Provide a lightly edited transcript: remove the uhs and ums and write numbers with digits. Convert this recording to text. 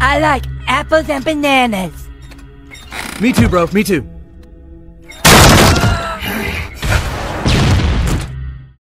I like apples and bananas. Me too, bro. Me too.